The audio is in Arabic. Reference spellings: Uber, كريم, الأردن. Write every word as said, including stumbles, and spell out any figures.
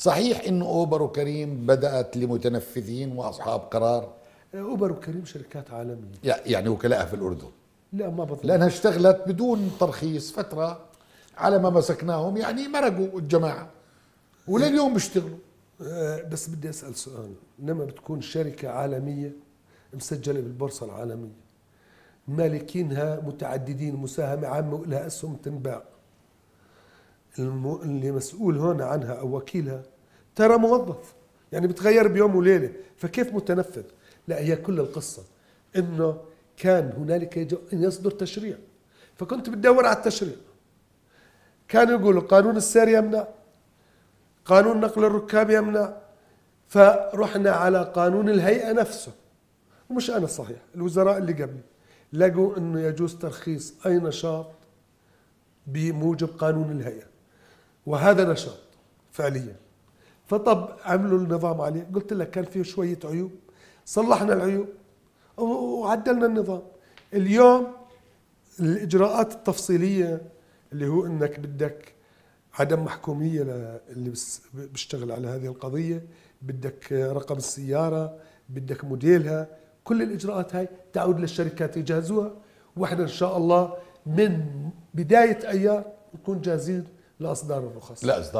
صحيح انه اوبر وكريم بدات لمتنفذين واصحاب قرار. اوبر وكريم شركات عالميه، يعني وكلاءها في الاردن. لا ما بطلع، لانها اشتغلت بدون ترخيص فتره على ما مسكناهم، يعني مرقوا الجماعه ولليوم بيشتغلوا. بس بدي اسال سؤال، لما بتكون شركه عالميه مسجله بالبورصه العالميه مالكينها متعددين، مساهمه عامه ولها اسهم تنباع، اللي مسؤول هون عنها او وكيلها ترى موظف، يعني بتغير بيوم وليله، فكيف متنفذ؟ لا، هي كل القصه انه كان هنالك يصدر تشريع، فكنت بتدور على التشريع. كانوا يقولوا قانون السير يمنع، قانون نقل الركاب يمنع، فرحنا على قانون الهيئه نفسه، ومش انا صحيح، الوزراء اللي قبلي لقوا انه يجوز ترخيص اي نشاط بموجب قانون الهيئه، وهذا نشاط فعليا. فطب عملوا النظام عليه، قلت لك كان فيه شويه عيوب، صلحنا العيوب وعدلنا النظام. اليوم الاجراءات التفصيليه اللي هو انك بدك عدم محكوميه اللي بيشتغل على هذه القضيه، بدك رقم السياره، بدك موديلها، كل الاجراءات هاي تعود للشركات يجهزوها، واحنا ان شاء الله من بدايه ايار نكون جاهزين لاصدار الرخص. لا أصدار